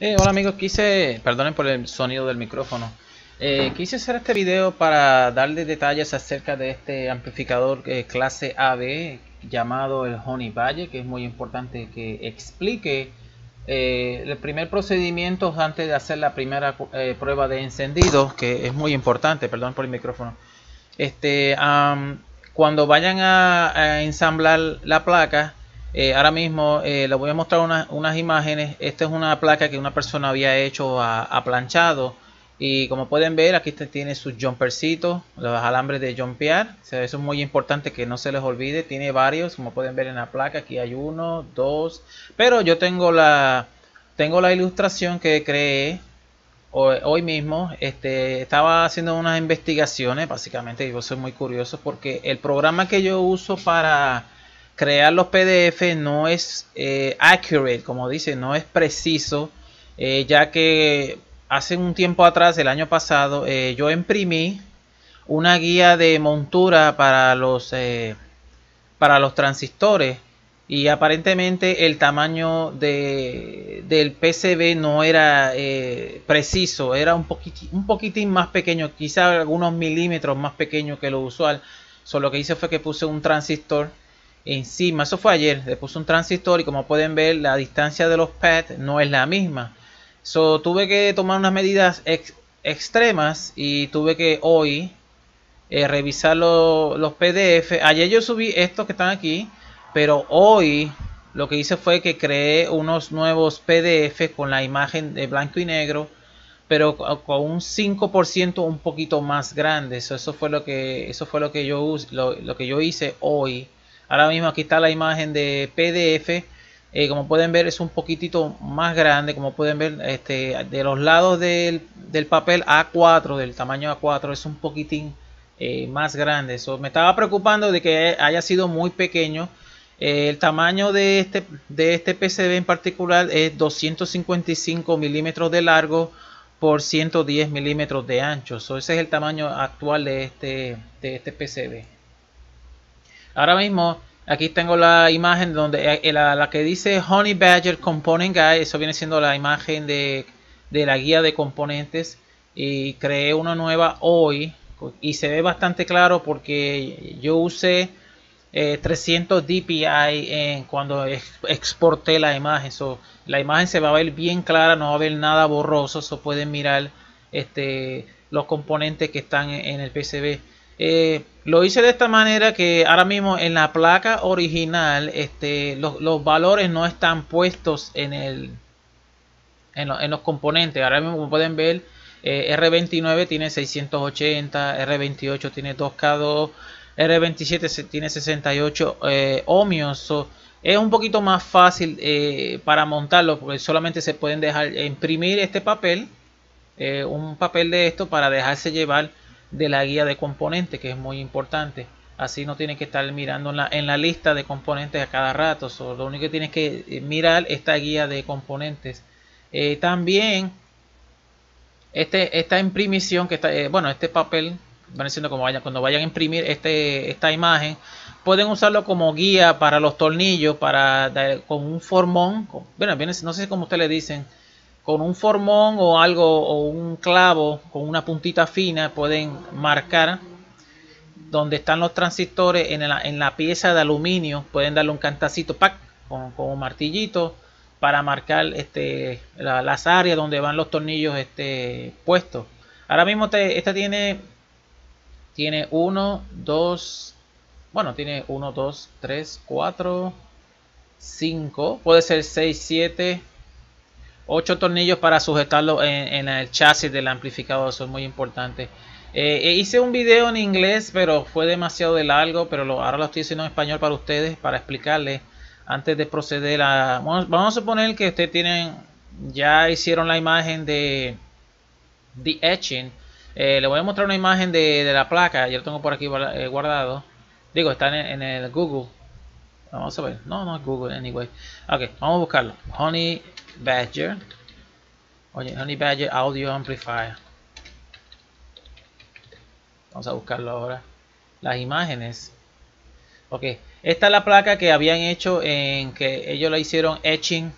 Hola amigos, perdonen por el sonido del micrófono. Quise hacer este video para darles detalles acerca de este amplificador clase AB llamado el Honey Badger, que es muy importante que explique el primer procedimiento antes de hacer la primera prueba de encendido, que es muy importante. Perdón por el micrófono. Cuando vayan a ensamblar la placa, ahora mismo les voy a mostrar unas imágenes. Esta es una placa que una persona había hecho a planchado. Y como pueden ver, aquí tiene sus jumpercitos, los alambres de jumpear. O sea, eso es muy importante que no se les olvide. Tiene varios, como pueden ver en la placa. Aquí hay uno, dos. Pero yo tengo la ilustración que creé hoy mismo. Estaba haciendo unas investigaciones, básicamente. Yo soy muy curioso porque el programa que yo uso para crear los PDF no es accurate, como dice, no es preciso, ya que hace un tiempo atrás, el año pasado, yo imprimí una guía de montura para los transistores y aparentemente el tamaño del PCB no era preciso, era un poquitín más pequeño, quizá algunos milímetros más pequeño que lo usual. Lo que hice fue que puse un transistor encima. Eso fue ayer, le puse un transistor y como pueden ver la distancia de los pads no es la misma. Tuve que tomar unas medidas extremas y tuve que hoy revisar los PDF. Ayer yo subí estos que están aquí, pero hoy lo que hice fue que creé unos nuevos PDF con la imagen de blanco y negro, pero con un 5% un poquito más grande. Eso fue lo que yo hice hoy. Ahora mismo aquí está la imagen de PDF. Como pueden ver es un poquitito más grande, como pueden ver de los lados del papel A4, del tamaño A4 es un poquitín más grande. Me estaba preocupando de que haya sido muy pequeño. El tamaño de este PCB en particular es 255 milímetros de largo por 110 milímetros de ancho. Ese es el tamaño actual de este PCB. Ahora mismo aquí tengo la imagen donde la que dice Honey Badger Component Guide. Eso viene siendo la imagen de la guía de componentes. Y creé una nueva hoy. Y se ve bastante claro porque yo usé 300 dpi cuando exporté la imagen. La imagen se va a ver bien clara, no va a haber nada borroso. Pueden mirar los componentes que están en el PCB. Lo hice de esta manera que ahora mismo en la placa original los valores no están puestos en los componentes. Ahora mismo como pueden ver R29 tiene 680, R28 tiene 2K2, R27 tiene 68 ohmios. Es un poquito más fácil para montarlo porque solamente se pueden dejar imprimir este papel, un papel de esto para dejarse llevar de la guía de componentes, que es muy importante. Así no tienen que estar mirando en la lista de componentes a cada rato. Lo único que tienes que mirar esta guía de componentes. También esta imprimición que está, bueno, este papel van diciendo como cuando vayan a imprimir esta imagen, pueden usarlo como guía para los tornillos, con un formón, no sé cómo ustedes le dicen, con un formón o algo, o un clavo con una puntita fina, pueden marcar donde están los transistores en la pieza de aluminio. Pueden darle un cantacito con un martillito para marcar las áreas donde van los tornillos puestos. Ahora mismo esta tiene 1, 2, 3, 4, 5, puede ser 6, 7, 8 tornillos para sujetarlo en el chasis del amplificador. Eso es muy importante. Hice un video en inglés pero fue demasiado de largo, pero ahora lo estoy haciendo en español para ustedes, para explicarles antes de proceder a... Vamos a suponer que ustedes ya hicieron la imagen de etching. Les voy a mostrar una imagen de la placa. Yo lo tengo por aquí guardado, digo, está en el Google. Vamos a ver, no es Google, anyway. Ok, vamos a buscarlo. Honey Badger. Oye, Honey Badger Audio Amplifier. Vamos a buscarlo ahora. Las imágenes. Ok, esta es la placa que habían hecho, en que ellos la hicieron etching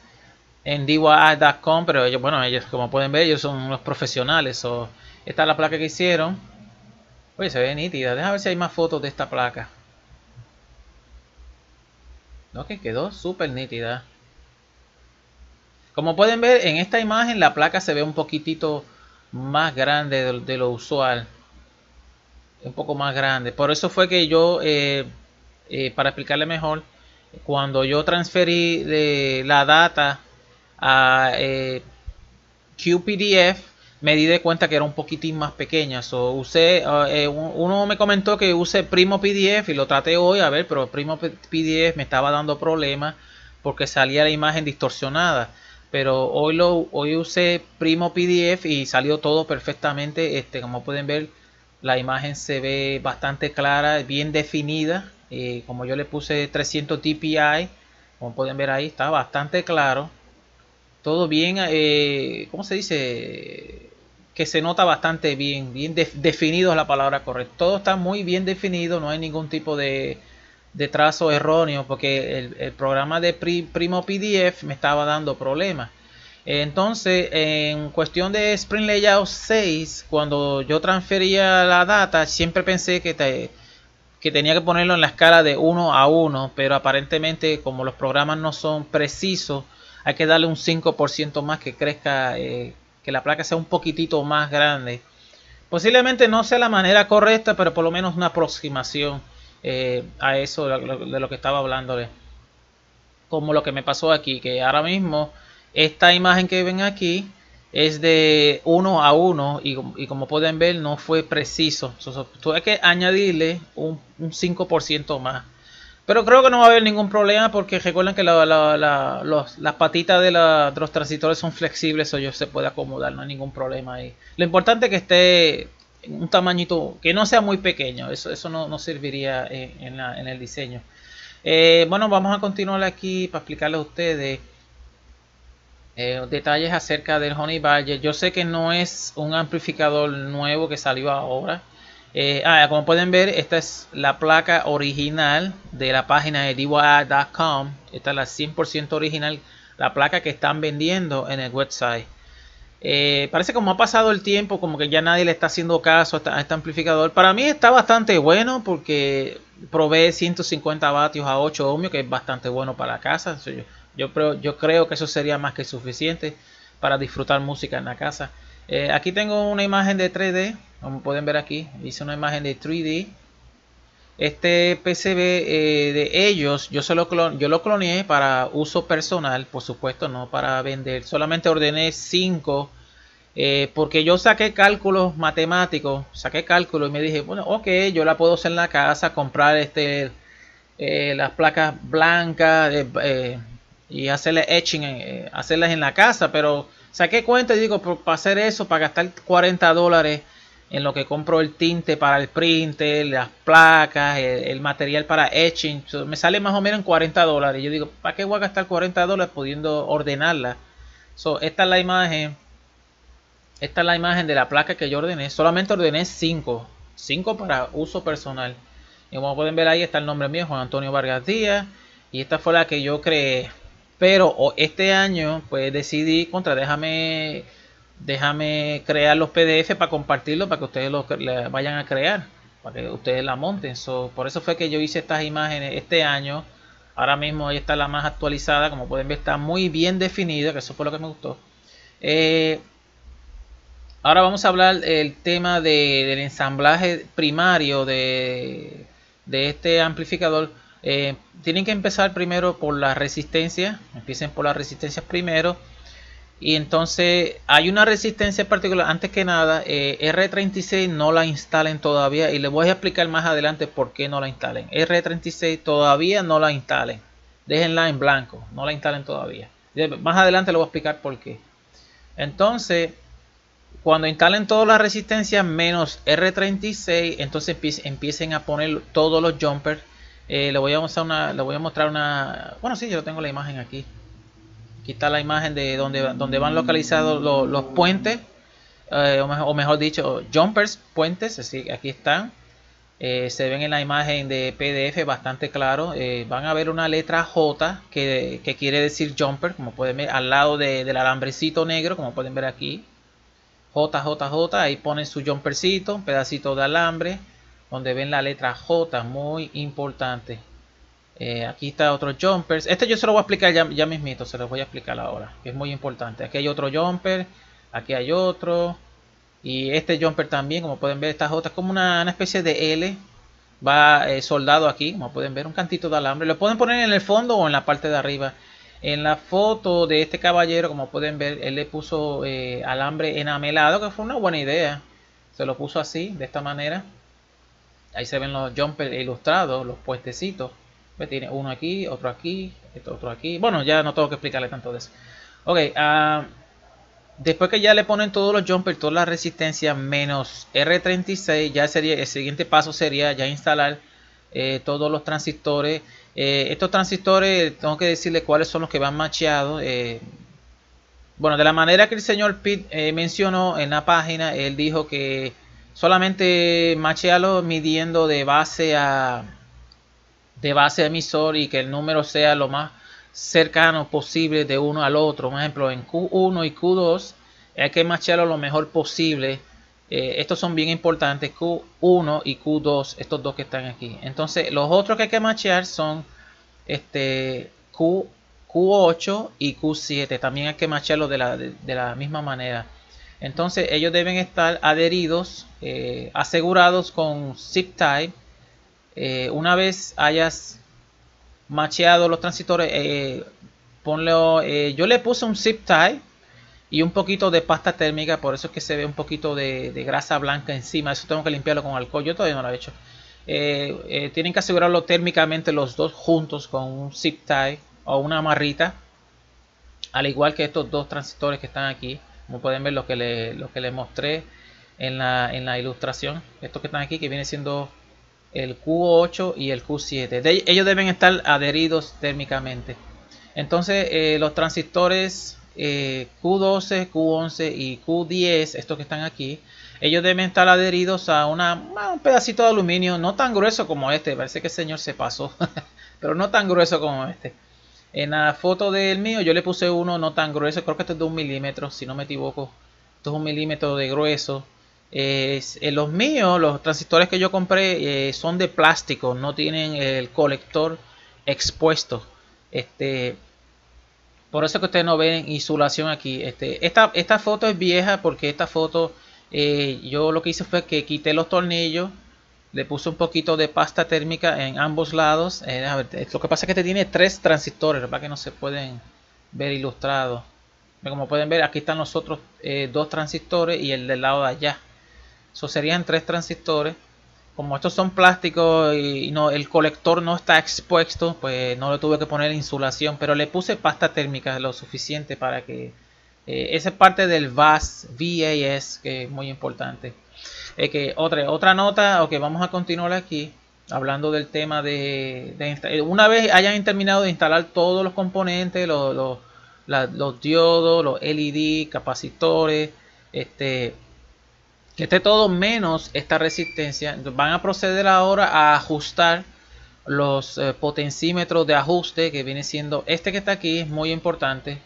en DIY.com, pero ellos, bueno, ellos como pueden ver, ellos son unos profesionales. So, esta es la placa que hicieron. Oye, se ve nítida. Déjame ver si hay más fotos de esta placa. No, que quedó súper nítida. Como pueden ver, en esta imagen la placa se ve un poquitito más grande de lo usual. Un poco más grande. Por eso fue que yo, para explicarle mejor, cuando yo transferí la data a QPDF, me di de cuenta que era un poquitín más pequeña. So, usé, uno me comentó que use Primo PDF y lo traté hoy, a ver, pero Primo PDF me estaba dando problemas porque salía la imagen distorsionada. Pero hoy usé Primo PDF y salió todo perfectamente. Como pueden ver, la imagen se ve bastante clara, bien definida. Como yo le puse 300 dpi, como pueden ver ahí, está bastante claro. Todo bien, ¿cómo se dice? Que se nota bastante bien, definido es la palabra correcta. Todo está muy bien definido, no hay ningún tipo de trazo erróneo, porque el programa de Primo PDF me estaba dando problemas. Entonces, en cuestión de Sprint Layout 6, cuando yo transfería la data, siempre pensé que tenía que ponerlo en la escala de 1 a 1, pero aparentemente como los programas no son precisos, hay que darle un 5% más, que crezca, que la placa sea un poquitito más grande. Posiblemente no sea la manera correcta, pero por lo menos una aproximación a eso de lo que estaba hablándole. Como lo que me pasó aquí, que ahora mismo esta imagen que ven aquí es de 1 a 1, y como pueden ver no fue preciso. Tuve que añadirle un 5% más, pero creo que no va a haber ningún problema, porque recuerden que las patitas de los transitores son flexibles, o yo se puede acomodar, no hay ningún problema ahí. Lo importante es que esté en un tamañito que no sea muy pequeño. Eso no serviría en el diseño. Bueno, vamos a continuar aquí para explicarles a ustedes detalles acerca del Honey Badger. Yo sé que no es un amplificador nuevo que salió ahora. Como pueden ver, esta es la placa original de la página de DIY.com. Esta es la 100% original, la placa que están vendiendo en el website. Parece como ha pasado el tiempo, como que ya nadie le está haciendo caso a este amplificador. Para mí está bastante bueno, porque provee 150 vatios a 8 ohmios, que es bastante bueno para casa. Yo creo que eso sería más que suficiente para disfrutar música en la casa. Aquí tengo una imagen de 3D, como pueden ver aquí, hice una imagen de 3D. Este PCB de ellos, yo lo cloneé para uso personal, por supuesto, no para vender. Solamente ordené 5, porque yo saqué cálculos matemáticos, y me dije, bueno, ok, yo la puedo hacer en la casa, comprar las placas blancas, y hacerle etching, hacerlas en la casa. Pero saqué cuenta y digo, para hacer eso, para gastar $40 en lo que compro el tinte para el printer, las placas, el material para etching, me sale más o menos en $40. Yo digo, ¿para qué voy a gastar $40 pudiendo ordenarla? Esta es la imagen, de la placa que yo ordené. Solamente ordené 5 para uso personal, y como pueden ver ahí está el nombre mío, Juan Antonio Vargas Díaz, y esta fue la que yo creé. Pero este año pues decidí, déjame crear los PDF para compartirlos, para que ustedes los vayan a crear, para que ustedes la monten. Por eso fue que yo hice estas imágenes este año. Ahora mismo ahí está la más actualizada, como pueden ver está muy bien definida, que eso fue lo que me gustó. Ahora vamos a hablar el tema del ensamblaje primario de este amplificador. Tienen que empezar primero por la resistencia. Empiecen por las resistencias primero. Y entonces hay una resistencia en particular. Antes que nada, R36 no la instalen todavía, y les voy a explicar más adelante por qué no la instalen. R36 todavía no la instalen, déjenla en blanco, no la instalen todavía. Más adelante les voy a explicar por qué. Entonces, cuando instalen todas las resistencias menos R36, entonces empiecen a poner todos los jumpers. Le voy a mostrar una. Bueno, sí, yo tengo la imagen aquí. Aquí está la imagen de donde van localizados los puentes, o mejor dicho, jumpers, puentes. Así, aquí están. se ven en la imagen de PDF bastante claro. Van a ver una letra J que quiere decir jumper, como pueden ver, al lado del alambrecito negro, como pueden ver aquí. JJJ, ahí ponen su jumpercito, un pedacito de alambre, donde ven la letra J, muy importante. Aquí está otro jumper. Este yo se lo voy a explicar ya mismito, se los voy a explicar ahora. Es muy importante. Aquí hay otro jumper, aquí hay otro. Y este jumper también, como pueden ver, esta J es como una especie de L. Va soldado aquí, como pueden ver, un cantito de alambre. Lo pueden poner en el fondo o en la parte de arriba. En la foto de este caballero, como pueden ver, él le puso alambre enamelado, que fue una buena idea. Se lo puso así, de esta manera. Ahí se ven los jumpers ilustrados, los puestecitos. ¿Ve? Tiene uno aquí, otro aquí, otro aquí. Bueno, ya no tengo que explicarle tanto de eso. Ok, después que ya le ponen todos los jumpers, todas las resistencias menos R36, ya sería el siguiente paso, sería ya instalar todos los transistores. Estos transistores, tengo que decirles cuáles son los que van macheados. Bueno, de la manera que el señor Pitt mencionó en la página, él dijo que solamente machearlos midiendo de base a emisor, y que el número sea lo más cercano posible de uno al otro. Por ejemplo, en Q1 y Q2 hay que machearlo lo mejor posible. Estos son bien importantes, Q1 y Q2, estos dos que están aquí. Entonces los otros que hay que machear son Q8 y Q7. También hay que machearlos de la misma manera. Entonces ellos deben estar adheridos, asegurados con zip tie. Una vez hayas macheado los transistores, yo le puse un zip tie y un poquito de pasta térmica, por eso es que se ve un poquito de grasa blanca encima. Eso tengo que limpiarlo con alcohol, yo todavía no lo he hecho. Tienen que asegurarlo térmicamente los dos juntos con un zip tie o una amarrita, al igual que estos dos transistores que están aquí, como pueden ver, lo que les mostré en la ilustración. Estos que están aquí, que viene siendo el Q8 y el Q7, ellos deben estar adheridos térmicamente. Entonces los transistores Q12, Q11 y Q10, estos que están aquí, ellos deben estar adheridos a un pedacito de aluminio, no tan grueso como este, parece que el señor se pasó, pero no tan grueso como este. En la foto del mío yo le puse uno no tan grueso, creo que esto es de 1 milímetro, si no me equivoco, esto es 1 milímetro de grueso. Los míos, los transistores que yo compré, son de plástico, no tienen el colector expuesto. Por eso que ustedes no ven insulación aquí. Esta foto es vieja, porque esta foto yo lo que hice fue que quité los tornillos, le puse un poquito de pasta térmica en ambos lados. A ver, lo que pasa es que este tiene 3 transistores, ¿verdad? Que no se pueden ver ilustrados. Como pueden ver, aquí están los otros 2 transistores y el del lado de allá. Eso serían 3 transistores. Como estos son plásticos y no, el colector no está expuesto, pues no le tuve que poner insulación, pero le puse pasta térmica lo suficiente para que esa parte del VAS, que es muy importante. Que otra nota, ok, vamos a continuar aquí hablando del tema de una vez hayan terminado de instalar todos los componentes, los diodos, los LED, capacitores, que esté todo menos esta resistencia, van a proceder ahora a ajustar los potenciómetros de ajuste, que viene siendo este que está aquí, es muy importante,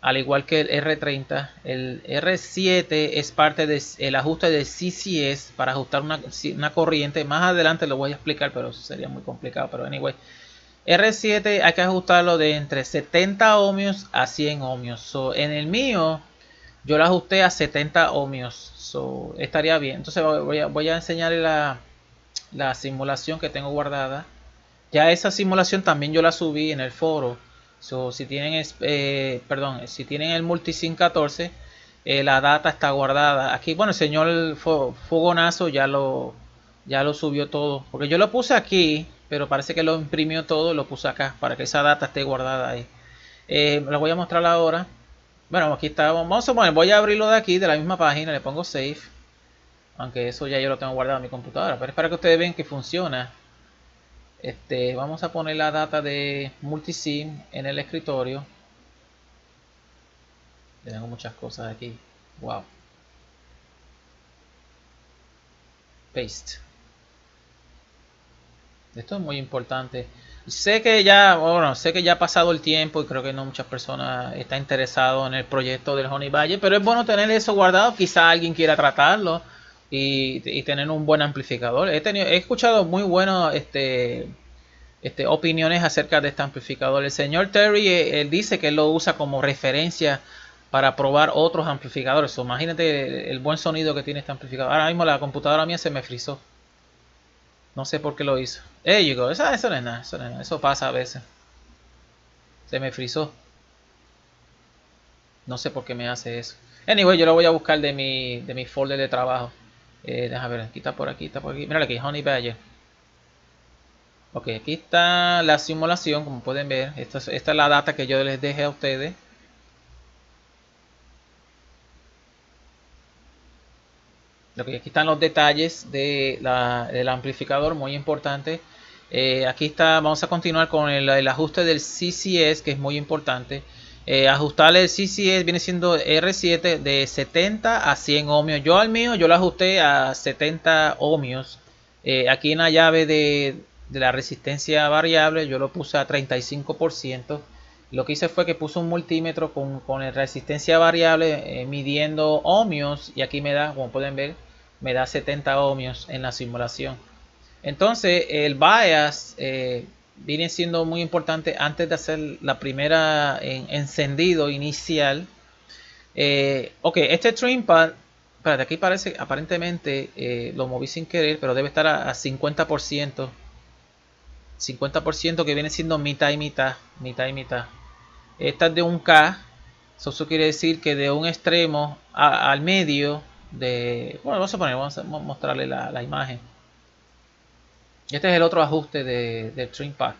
al igual que el R30. El R7 es parte del ajuste de CCS para ajustar una corriente. Más adelante lo voy a explicar, pero eso sería muy complicado, pero anyway. R7 hay que ajustarlo de entre 70 ohmios a 100 ohmios. So, en el mío yo lo ajusté a 70 ohmios. So, estaría bien. Entonces voy a enseñarle la simulación que tengo guardada. Ya esa simulación también yo la subí en el foro. So, si tienen el Multisim 14, la data está guardada. Aquí, bueno, el señor Fogonazo ya lo subió todo. Porque yo lo puse aquí, pero parece que lo imprimió todo, lo puse acá para que esa data esté guardada ahí. La voy a mostrar ahora. Bueno, aquí está. Vamos a poner, voy a abrirlo de aquí, de la misma página, le pongo save. Aunque eso ya yo lo tengo guardado en mi computadora, pero es para que ustedes vean que funciona. Vamos a poner la data de Multisim en el escritorio. Tengo muchas cosas aquí. Wow. Paste. Esto es muy importante. Sé que ya, bueno, sé que ya ha pasado el tiempo y creo que no muchas personas están interesadas en el proyecto del Honey Badger, pero es bueno tener eso guardado. Quizá alguien quiera tratarlo y tener un buen amplificador. He escuchado muy buenos opiniones acerca de este amplificador. El señor Terry, él dice que él lo usa como referencia para probar otros amplificadores. Imagínate el buen sonido que tiene este amplificador. Ahora mismo la computadora mía se me frizó. No sé por qué lo hizo. Eso no es nada, eso no es nada. Eso pasa a veces. Se me frizó. No sé por qué me hace eso. Anyway, yo lo voy a buscar de mi folder de trabajo. Déjame ver, aquí está por aquí, está por aquí. Mírale aquí, Honey Badger. Ok, aquí está la simulación, como pueden ver. Esta es la data que yo les dejé a ustedes. Okay, aquí están los detalles del amplificador, muy importante. Aquí está, vamos a continuar con el ajuste del CCS, que es muy importante. Ajustar el CCS viene siendo R7 de 70 a 100 ohmios. Yo al mío, yo lo ajusté a 70 ohmios. Aquí en la llave de la resistencia variable yo lo puse a 35%. Lo que hice fue que puse un multímetro con resistencia variable midiendo ohmios, y aquí me da, como pueden ver, me da 70 ohmios en la simulación. Entonces el bias viene siendo muy importante antes de hacer la primera encendido inicial. Ok, este trim pad, espérate, aquí parece, aparentemente lo moví sin querer, pero debe estar a 50%. 50% que viene siendo mitad y mitad, mitad y mitad. Esta es de 1K, eso quiere decir que de un extremo al medio de... Bueno, vamos a mostrarle la imagen. Este es el otro ajuste del trim pad.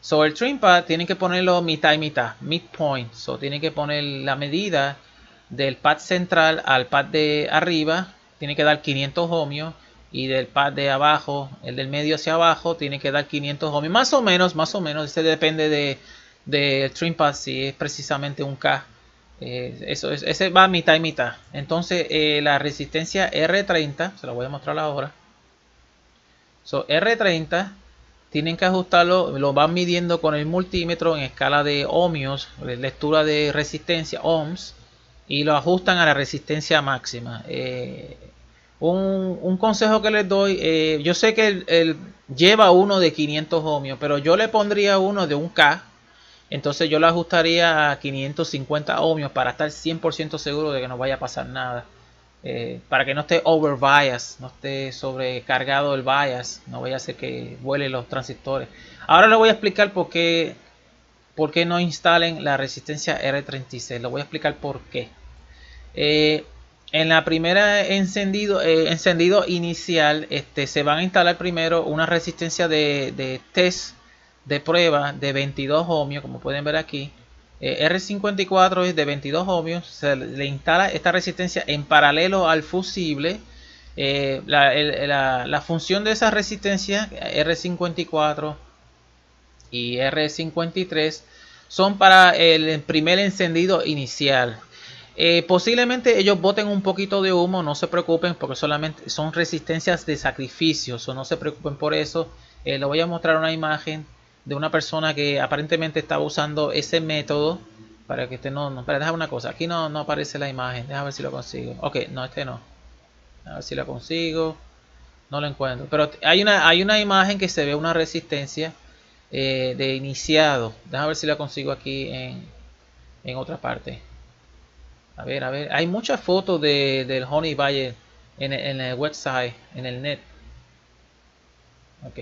So, el trim pad tienen que ponerlo mitad y mitad, midpoint. So, tienen que poner la medida del pad central al pad de arriba, tiene que dar 500 ohmios. Y del pad de abajo, el del medio hacia abajo, tiene que dar 500 ohmios. Más o menos, este depende del trim pad, si es precisamente 1K. Ese va mitad y mitad. Entonces, la resistencia R30, se la voy a mostrar ahora. So, R30, tienen que ajustarlo, lo van midiendo con el multímetro en escala de ohmios, lectura de resistencia, ohms, y lo ajustan a la resistencia máxima. Un consejo que les doy, yo sé que él lleva uno de 500 ohmios, pero yo le pondría uno de 1K, entonces yo lo ajustaría a 550 ohmios para estar 100% seguro de que no vaya a pasar nada, para que no esté over bias, no esté sobrecargado el bias, no vaya a hacer que vuelen los transistores. Ahora les voy a explicar por qué no instalen la resistencia R36, les voy a explicar por qué. En la primera encendido inicial se van a instalar primero una resistencia de test, de prueba, de 22 ohmios, como pueden ver aquí. R54 es de 22 ohmios, se le instala esta resistencia en paralelo al fusible. La función de esa resistencia, R54 y R53, son para el primer encendido inicial. Posiblemente ellos boten un poquito de humo, no se preocupen porque solamente son resistencias de sacrificio, o no se preocupen por eso. Les voy a mostrar una imagen de una persona que aparentemente estaba usando ese método para que este no para dejar una cosa. Aquí no aparece la imagen, déjame ver si lo consigo. Ok, no, este no. A ver si lo consigo. No lo encuentro. Pero hay una imagen que se ve una resistencia de iniciado. Déjame ver si la consigo aquí en otra parte. A ver, hay muchas fotos del Honey Badger en el website, en el net. Ok.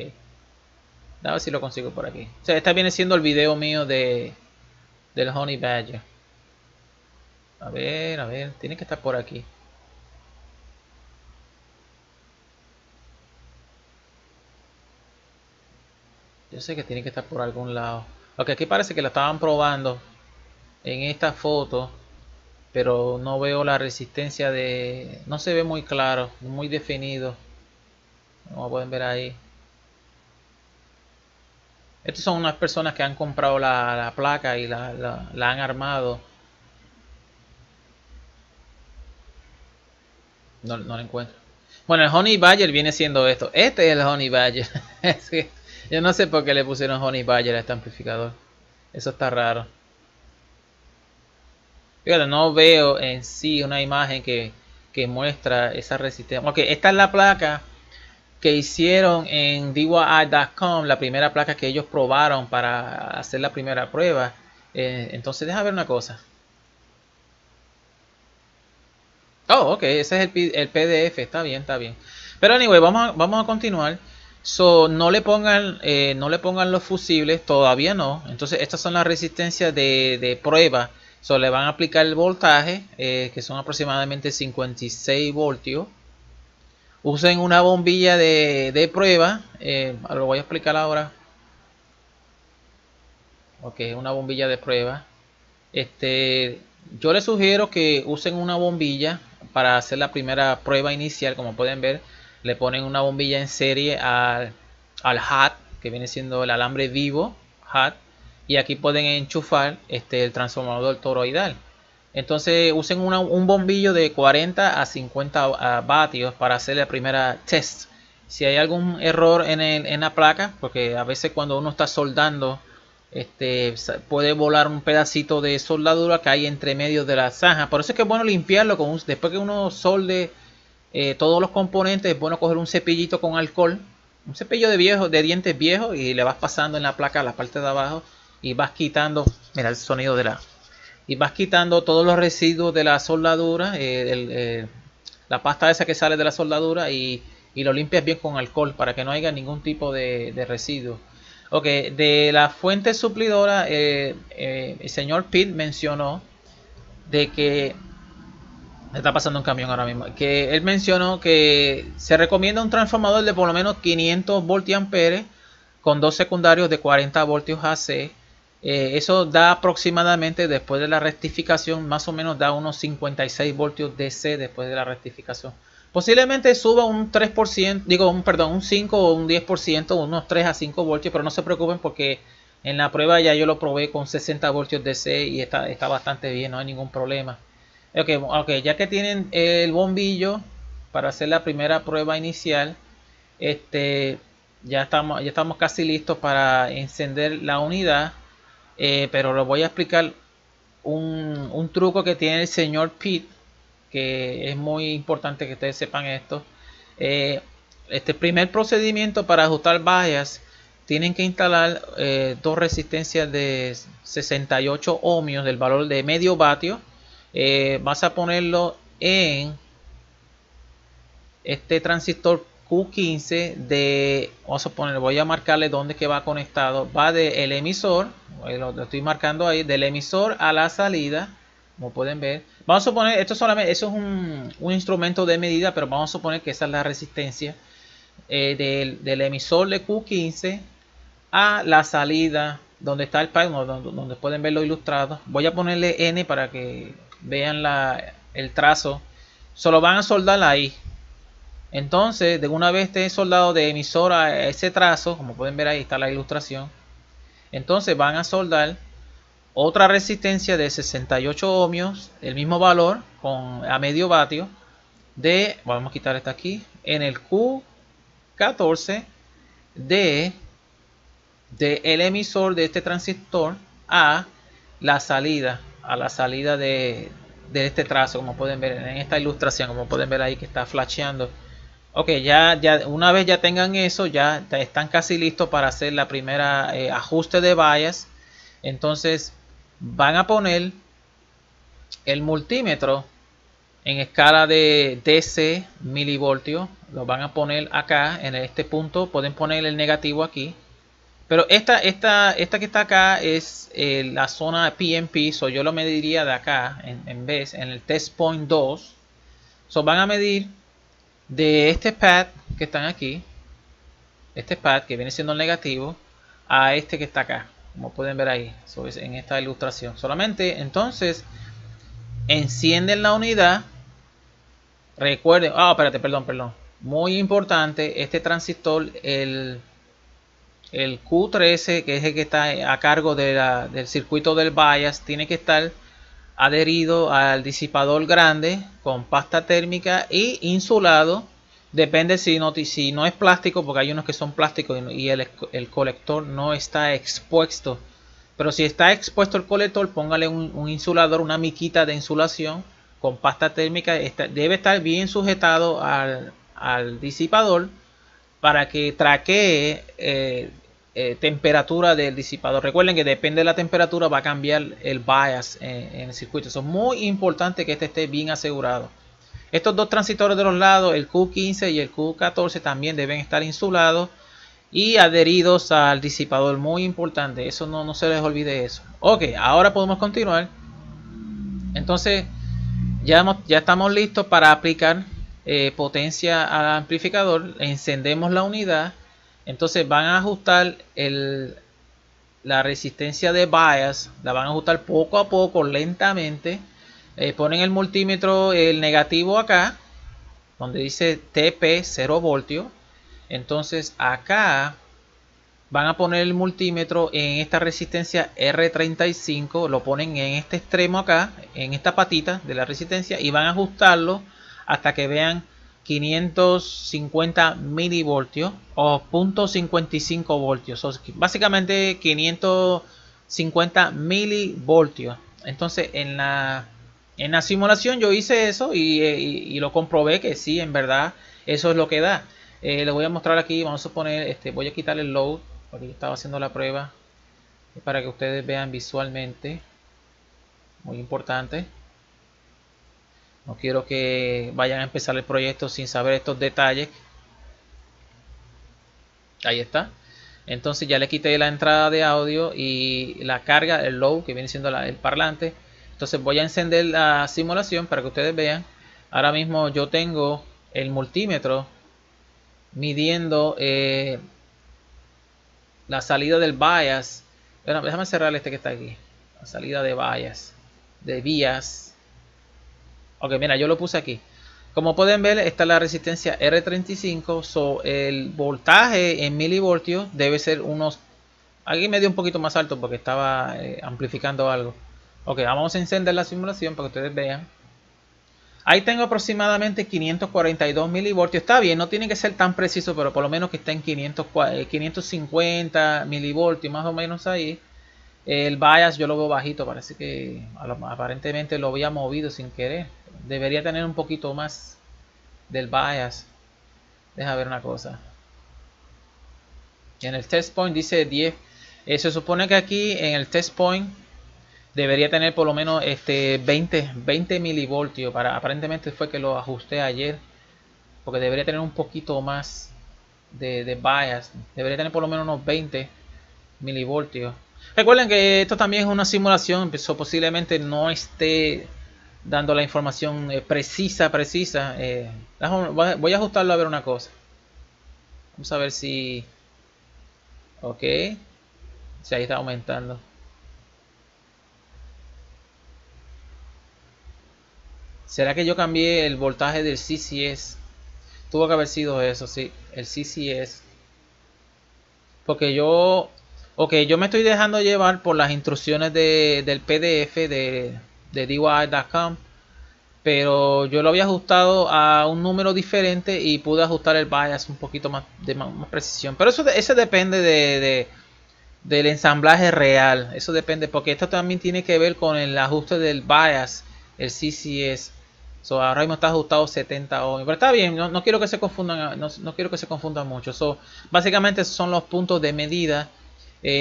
A ver si lo consigo por aquí. O sea, este viene siendo el video mío del Honey Badger. A ver, tiene que estar por aquí. Yo sé que tiene que estar por algún lado. Ok, aquí parece que la estaban probando en esta foto, pero no veo la resistencia no se ve muy claro, muy definido, como pueden ver ahí. Estas son unas personas que han comprado la placa y la han armado. No la encuentro. Bueno, el Honey Badger viene siendo esto. Este es el Honey Badger. Yo no sé por qué le pusieron Honey Badger a este amplificador. Eso está raro. Fíjate, no veo en sí una imagen que muestra esa resistencia. Ok, esta es la placa que hicieron en DIY.com, la primera placa que ellos probaron para hacer la primera prueba. Entonces, deja ver una cosa. Oh, ok, ese es el PDF, está bien, está bien. Pero anyway, vamos a continuar. So, no le pongan los fusibles, todavía no. Entonces, estas son las resistencias de prueba. So, le van a aplicar el voltaje, que son aproximadamente 56 voltios. Usen una bombilla de prueba, lo voy a explicar ahora. Ok, una bombilla de prueba. Yo les sugiero que usen una bombilla para hacer la primera prueba inicial. Como pueden ver, le ponen una bombilla en serie al HAT, que viene siendo el alambre vivo HAT, y aquí pueden enchufar el transformador toroidal. Entonces usen un bombillo de 40 a 50 vatios para hacer la primera test. Si hay algún error en la placa, porque a veces cuando uno está soldando, puede volar un pedacito de soldadura que hay entre medio de la zanja. Por eso es que es bueno limpiarlo después que uno solde todos los componentes. Es bueno coger un cepillito con alcohol, un cepillo de dientes viejos, y le vas pasando en la placa a la parte de abajo y vas quitando, mira el sonido y vas quitando todos los residuos de la soldadura, la pasta esa que sale de la soldadura, y lo limpias bien con alcohol para que no haya ningún tipo de residuo. Ok, de la fuente suplidora, el señor Pitt mencionó de que está pasando un camión ahora mismo, que él mencionó que se recomienda un transformador de por lo menos 500 voltiamperes con dos secundarios de 40 voltios AC. Eso da aproximadamente, después de la rectificación, más o menos da unos 56 voltios DC después de la rectificación. Posiblemente suba un 3%, un 5 o un 10%, unos 3 a 5 voltios, pero no se preocupen porque en la prueba ya yo lo probé con 60 voltios DC y está bastante bien, no hay ningún problema. Ok, ya que tienen el bombillo para hacer la primera prueba inicial, ya estamos casi listos para encender la unidad, pero les voy a explicar un truco que tiene el señor Pitt, que es muy importante que ustedes sepan esto. Este primer procedimiento para ajustar vallas, tienen que instalar dos resistencias de 68 ohmios del valor de medio vatio. Vas a ponerlo en este transistor Q15 voy a marcarle dónde que va conectado. Va del emisor, lo estoy marcando ahí, del emisor a la salida. Como pueden ver, vamos a suponer, eso es un instrumento de medida, pero vamos a suponer que esa es la resistencia del emisor de Q15 a la salida, donde está el pipe, donde pueden verlo ilustrado. Voy a ponerle N para que vean el trazo. Solo van a soldar ahí. Entonces, de una vez esté soldado de emisor a ese trazo, como pueden ver ahí está la ilustración, entonces van a soldar otra resistencia de 68 ohmios, el mismo valor, a medio vatio, vamos a quitar esta aquí, en el Q14 del emisor de este transistor a la salida de este trazo, como pueden ver en esta ilustración, como pueden ver ahí que está flasheando. Ok, ya una vez ya tengan eso, ya están casi listos para hacer la primera ajuste de vallas. Entonces, van a poner el multímetro en escala de DC milivoltios. Lo van a poner acá en este punto. Pueden poner el negativo aquí. Pero esta que está acá es la zona PNP. So yo lo mediría de acá en el test point 2. So van a medir de este pad que están aquí. Este pad que viene siendo el negativo a este que está acá. Como pueden ver ahí, en esta ilustración solamente. Entonces encienden la unidad. Recuerden, perdón, muy importante, este transistor, el Q13, que es el que está a cargo del circuito del bias, tiene que estar adherido al disipador grande con pasta térmica y insulado Depende si no es plástico, porque hay unos que son plásticos y el colector no está expuesto. Pero si está expuesto el colector, póngale un insulador, una miquita de insulación con pasta térmica. Debe estar bien sujetado al disipador para que traquee temperatura del disipador. Recuerden que depende de la temperatura va a cambiar el bias en el circuito. Eso es muy importante, que este esté bien asegurado. Estos dos transistores de los lados, el Q15 y el Q14, también deben estar insulados y adheridos al disipador. Muy importante, eso no se les olvide eso. Ok, ahora podemos continuar. Entonces ya estamos listos para aplicar potencia al amplificador. Encendemos la unidad. Entonces van a ajustar la resistencia de bias. La van a ajustar poco a poco, lentamente. Ponen el multímetro, el negativo acá, donde dice TP 0 voltios. Entonces acá van a poner el multímetro en esta resistencia R35. Lo ponen en este extremo acá, en esta patita de la resistencia. Y van a ajustarlo hasta que vean 550 milivoltios o 0.55 voltios. So, básicamente 550 milivoltios. Entonces en la simulación yo hice eso y lo comprobé que sí, en verdad, eso es lo que da. Les voy a mostrar aquí. Vamos a poner, voy a quitar el load, porque yo estaba haciendo la prueba, para que ustedes vean visualmente. Muy importante. No quiero que vayan a empezar el proyecto sin saber estos detalles. Ahí está. Entonces ya le quité la entrada de audio y la carga, el load, que viene siendo el parlante. Entonces voy a encender la simulación para que ustedes vean. Ahora mismo yo tengo el multímetro midiendo la salida del bias. Bueno, déjame cerrar este que está aquí. La salida de bias. De vías. Ok, mira, yo lo puse aquí. Como pueden ver, está la resistencia R35. So, el voltaje en milivoltios debe ser unos... Aquí me dio un poquito más alto porque estaba amplificando algo. Ok, vamos a encender la simulación para que ustedes vean. Ahí tengo aproximadamente 542 milivoltios. Está bien, no tiene que ser tan preciso, pero por lo menos que esté en 550 milivoltios, más o menos ahí. El bias yo lo veo bajito, parece que aparentemente lo había movido sin querer. Debería tener un poquito más del bias. Deja ver una cosa. En el test point dice 10. Se supone que aquí en el test point debería tener por lo menos 20 milivoltios. Aparentemente fue que lo ajusté ayer, porque debería tener un poquito más de bias. Debería tener por lo menos unos 20 milivoltios. Recuerden que esto también es una simulación, so posiblemente no esté dando la información precisa. Voy a ajustarlo a ver una cosa. Vamos a ver si... Ok. Si ahí está aumentando. ¿Será que yo cambié el voltaje del CCS? Tuvo que haber sido eso, sí. El CCS. Porque yo... Ok, yo me estoy dejando llevar por las instrucciones del PDF de DIY.com. Pero yo lo había ajustado a un número diferente y pude ajustar el bias un poquito más más precisión. Pero eso depende del ensamblaje real. Eso depende, porque esto también tiene que ver con el ajuste del bias, el CCS. So, ahora mismo está ajustado 70 ohms. Pero está bien, no quiero que se confundan, no quiero que se confundan mucho. So, básicamente son los puntos de medida.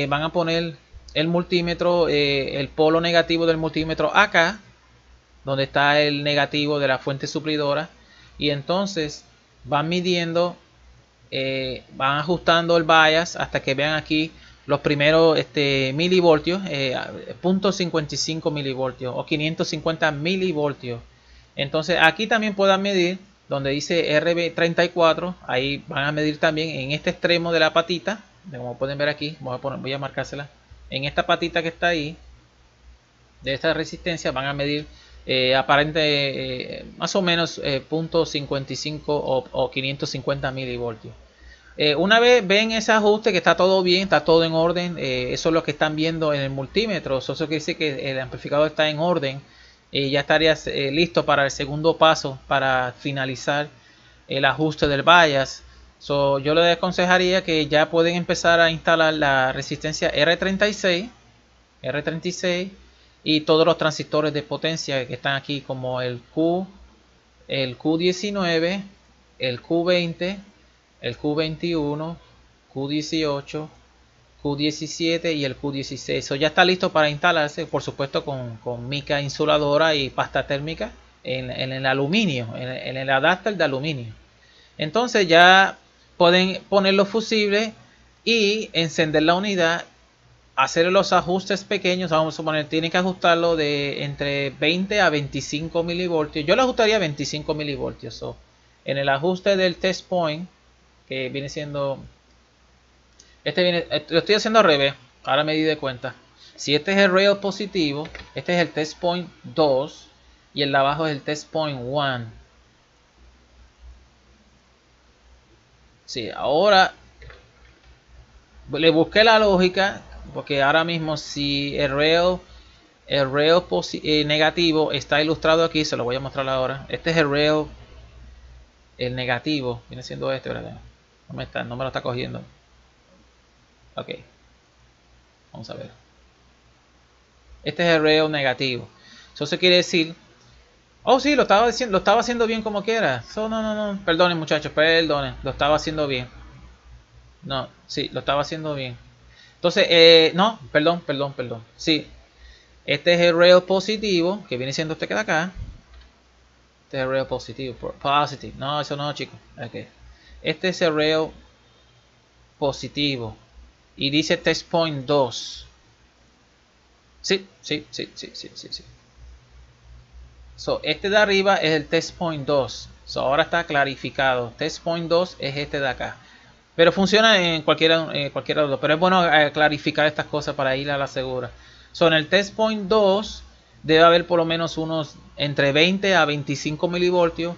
Van a poner el multímetro, el polo negativo del multímetro acá, donde está el negativo de la fuente suplidora. Y entonces van midiendo, van ajustando el bias hasta que vean aquí los primeros milivoltios, 0.55 milivoltios o 550 milivoltios. Entonces aquí también puedan medir donde dice RB34. Ahí van a medir también en este extremo de la patita, como pueden ver aquí. Voy a marcársela en esta patita que está ahí de esta resistencia. Van a medir más o menos 0.55 o 550 milivoltios. Una vez ven ese ajuste, que está todo bien, está todo en orden, eso es lo que están viendo en el multímetro. Eso quiere decir que el amplificador está en orden. Ya estarías listo para el segundo paso, para finalizar el ajuste del bias. So, yo les aconsejaría que ya pueden empezar a instalar la resistencia R36 y todos los transistores de potencia que están aquí, como el Q, el Q19, el Q20, el Q21, Q18, Q17 y el Q16. So, ya está listo para instalarse, por supuesto con mica insuladora y pasta térmica en el aluminio, en el adapter de aluminio. Entonces ya pueden poner los fusibles y encender la unidad, hacer los ajustes pequeños. Vamos a poner, tienen que ajustarlo de entre 20 a 25 milivoltios. Yo lo ajustaría a 25 milivoltios. So, en el ajuste del test point, que viene siendo, lo estoy haciendo al revés, ahora me di de cuenta. Si este es el rail positivo, este es el test point 2 y el de abajo es el test point 1. Sí, ahora le busqué la lógica, porque ahora mismo si el rail negativo está ilustrado aquí, se lo voy a mostrar ahora. Este es el rail, el negativo, viene siendo este, ¿verdad? No me lo está cogiendo. Ok, vamos a ver. Este es el rail negativo. Eso quiere decir, oh sí, lo estaba haciendo bien como quiera. So, no, perdonen muchachos, perdonen, lo estaba haciendo bien. No, sí, lo estaba haciendo bien. Entonces, no, perdón. Sí, este es el rail positivo, que viene siendo este que de acá. Este es el rail positivo. No, eso no, chicos. Okay. Este es el rail positivo y dice test point 2. Sí. So, este de arriba es el test point 2. So, ahora está clarificado. Test point 2 es este de acá. Pero funciona en cualquiera de los dos. Pero es bueno clarificar estas cosas para ir a la segura. So, en el test point 2 debe haber por lo menos unos entre 20 a 25 milivoltios.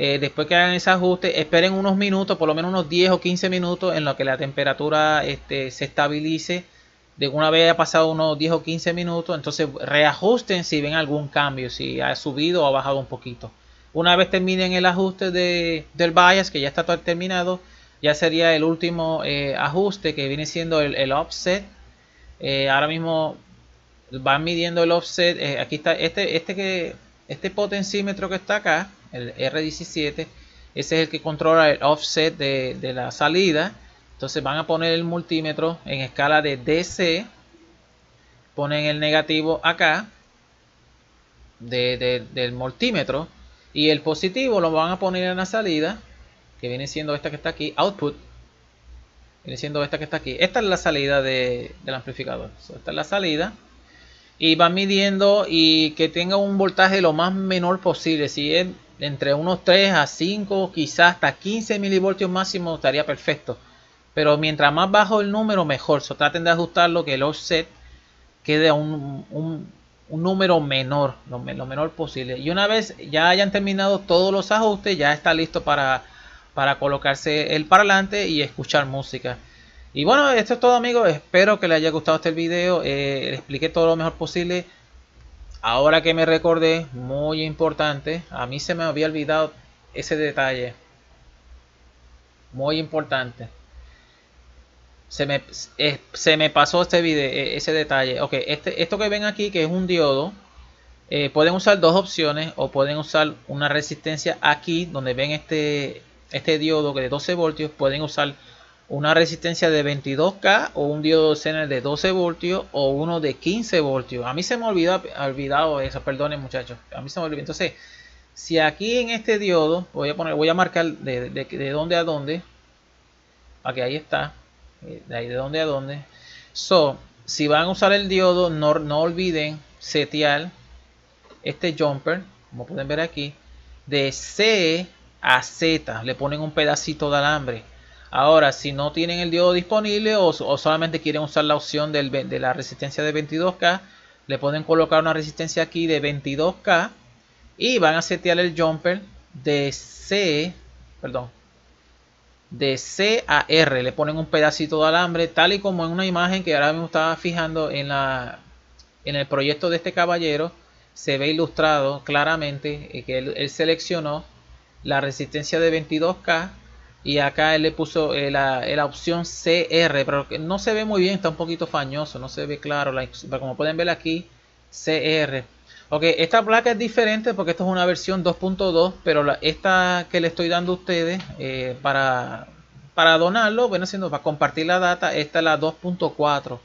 Después que hagan ese ajuste, esperen unos minutos, por lo menos unos 10 o 15 minutos, en lo que la temperatura se estabilice. De una vez ha pasado unos 10 o 15 minutos, entonces reajusten si ven algún cambio, si ha subido o ha bajado un poquito. Una vez terminen el ajuste del bias, que ya está todo terminado, ya sería el último ajuste, que viene siendo el offset. Ahora mismo van midiendo el offset. Aquí está este potenciómetro que está acá, el R17, ese es el que controla el offset de la salida. Entonces van a poner el multímetro en escala de DC, ponen el negativo acá del multímetro y el positivo lo van a poner en la salida, que viene siendo esta que está aquí, output, viene siendo esta que está aquí. Esta es la salida del amplificador, esta es la salida. Y van midiendo y que tenga un voltaje lo más menor posible. Si es entre unos 3 a 5, quizás hasta 15 milivoltios máximo estaría perfecto. Pero mientras más bajo el número, mejor. So, traten de ajustarlo que el offset quede a un número menor, lo menor posible. Y una vez ya hayan terminado todos los ajustes, ya está listo para colocarse el parlante y escuchar música. Y bueno, esto es todo, amigos. Espero que les haya gustado este video. Les expliqué todo lo mejor posible. Ahora que me recordé, muy importante, a mí se me había olvidado ese detalle. Muy importante. Se me pasó este video, ese detalle. Ok, esto que ven aquí, que es un diodo, pueden usar dos opciones, o pueden usar una resistencia aquí, donde ven este diodo que de 12 voltios. Pueden usar una resistencia de 22K o un diodo de 12 voltios o uno de 15 voltios. A mí se me ha olvidado eso, perdonen muchachos, a mí se me olvidó. Entonces, si aquí en este diodo, voy a marcar de dónde a dónde. Ok, ahí está. De ahí de donde a donde. So, si van a usar el diodo, no olviden setear este jumper, como pueden ver aquí, de C a Z. Le ponen un pedacito de alambre. Ahora, si no tienen el diodo disponible o solamente quieren usar la opción de la resistencia de 22K, le pueden colocar una resistencia aquí de 22K y van a setear el jumper de C a R, le ponen un pedacito de alambre, tal y como en una imagen que ahora mismo estaba fijando en el proyecto de este caballero. Se ve ilustrado claramente que él seleccionó la resistencia de 22K, y acá él le puso la opción CR, pero no se ve muy bien, está un poquito fañoso, no se ve claro, como pueden ver aquí, CR. Ok, esta placa es diferente porque esta es una versión 2.2, pero esta que le estoy dando a ustedes para donarlo, bueno, sino para compartir la data, esta es la 2.4.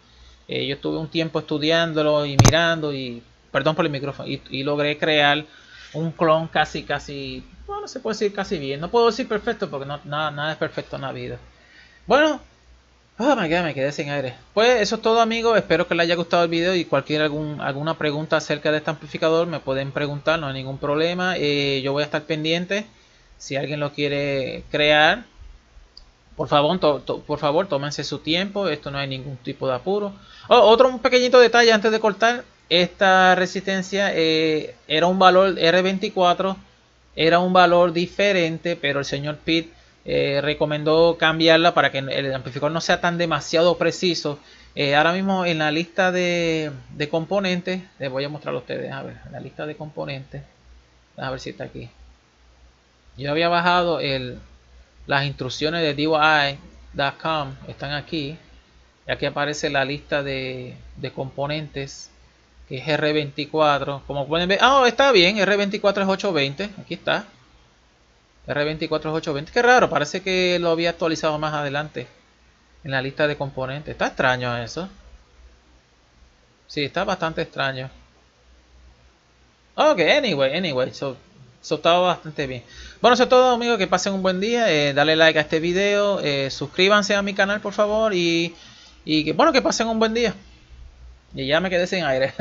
Yo estuve un tiempo estudiándolo y mirando, y perdón por el micrófono, y logré crear un clon casi, bueno, se puede decir casi bien. No puedo decir perfecto porque no, nada es perfecto en la vida. Bueno, oh my God, me quedé sin aire. Pues eso es todo, amigos. Espero que les haya gustado el video, y alguna pregunta acerca de este amplificador me pueden preguntar, no hay ningún problema. Yo voy a estar pendiente. Si alguien lo quiere crear, por favor tómense su tiempo, esto no hay ningún tipo de apuro. Otro pequeñito detalle antes de cortar. Esta resistencia era un valor R24, era un valor diferente, pero el señor Pitt recomendó cambiarla para que el amplificador no sea tan demasiado preciso. Ahora mismo en la lista de componentes, les voy a mostrar a ustedes, a ver, la lista de componentes, a ver si está aquí. Yo había bajado las instrucciones de DIY.com, están aquí, y aquí aparece la lista de componentes, que es R24, como pueden ver. Ah, está bien, R24 es 820, aquí está, R24 es 820, qué raro, parece que lo había actualizado más adelante en la lista de componentes. Está extraño eso, sí, está bastante extraño. Ok, anyway, so estaba bastante bien. Bueno, eso es todo, amigos, que pasen un buen día, dale like a este video, suscríbanse a mi canal, por favor, y que pasen un buen día. Y ya me quedé sin aire.